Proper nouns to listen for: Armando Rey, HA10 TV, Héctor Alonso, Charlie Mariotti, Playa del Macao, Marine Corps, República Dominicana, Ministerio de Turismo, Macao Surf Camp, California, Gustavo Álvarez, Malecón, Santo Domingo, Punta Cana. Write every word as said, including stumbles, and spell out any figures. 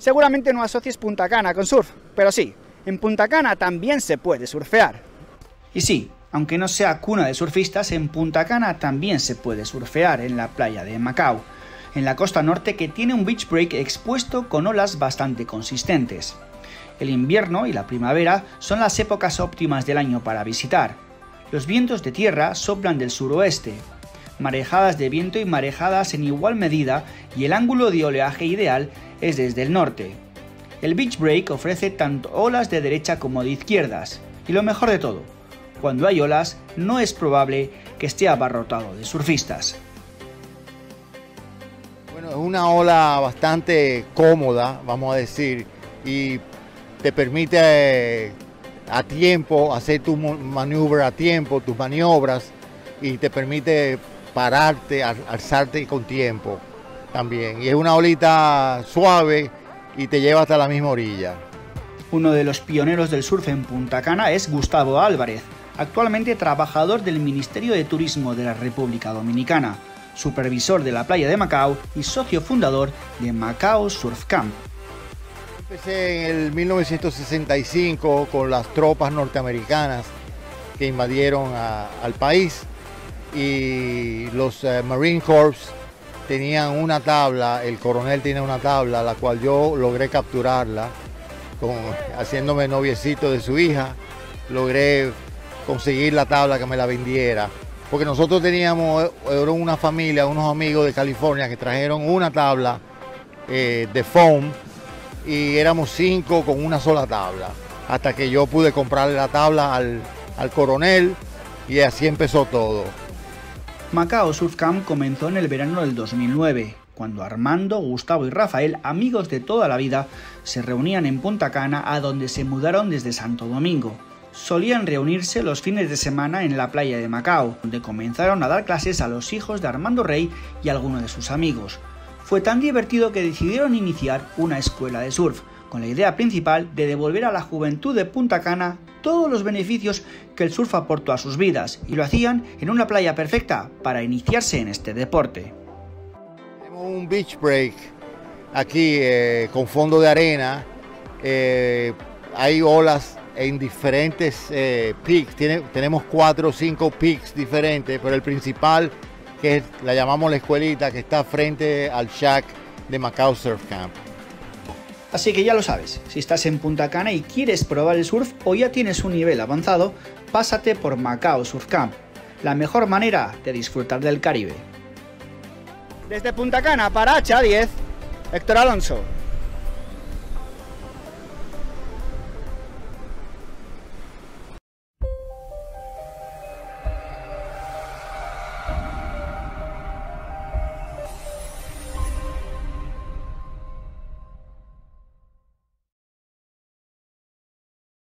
Seguramente no asocies Punta Cana con surf, pero sí, en Punta Cana también se puede surfear. Y sí, aunque no sea cuna de surfistas, en Punta Cana también se puede surfear en la playa de Macao, en la costa norte, que tiene un beach break expuesto con olas bastante consistentes. El invierno y la primavera son las épocas óptimas del año para visitar. Los vientos de tierra soplan del suroeste, marejadas de viento y marejadas en igual medida, y el ángulo de oleaje ideal es desde el norte. El beach break ofrece tanto olas de derecha como de izquierdas, y lo mejor de todo, cuando hay olas no es probable que esté abarrotado de surfistas. Bueno, es una ola bastante cómoda, vamos a decir, y te permite a tiempo hacer tu maniobra a tiempo, tus maniobras, y te permite pararte, alzarte con tiempo también. Y es una olita suave y te lleva hasta la misma orilla. Uno de los pioneros del surf en Punta Cana es Gustavo Álvarez, actualmente trabajador del Ministerio de Turismo de la República Dominicana, supervisor de la playa de Macao y socio fundador de Macao Surf Camp. Empecé en el mil novecientos sesenta y cinco con las tropas norteamericanas que invadieron a, al país, y los eh, Marine Corps tenían una tabla, el coronel tiene una tabla, la cual yo logré capturarla, con, haciéndome noviecito de su hija, logré conseguir la tabla que me la vendiera, porque nosotros teníamos, era una familia, unos amigos de California que trajeron una tabla eh, de foam, y éramos cinco con una sola tabla, hasta que yo pude comprarle la tabla al, al coronel, y así empezó todo. Macao Surf Camp comenzó en el verano del dos mil nueve, cuando Armando, Gustavo y Rafael, amigos de toda la vida, se reunían en Punta Cana, a donde se mudaron desde Santo Domingo. Solían reunirse los fines de semana en la playa de Macao, donde comenzaron a dar clases a los hijos de Armando Rey y algunos de sus amigos. Fue tan divertido que decidieron iniciar una escuela de surf, con la idea principal de devolver a la juventud de Punta Cana todos los beneficios que el surf aportó a sus vidas, y lo hacían en una playa perfecta para iniciarse en este deporte. Tenemos un beach break aquí eh, con fondo de arena, eh, hay olas en diferentes eh, peaks, Tiene, tenemos cuatro o cinco peaks diferentes, pero el principal, que es, la llamamos la escuelita, que está frente al shack de Macao Surf Camp. Así que ya lo sabes, si estás en Punta Cana y quieres probar el surf o ya tienes un nivel avanzado, pásate por Macao Surf Camp, la mejor manera de disfrutar del Caribe. Desde Punta Cana para hache a diez, Héctor Alonso.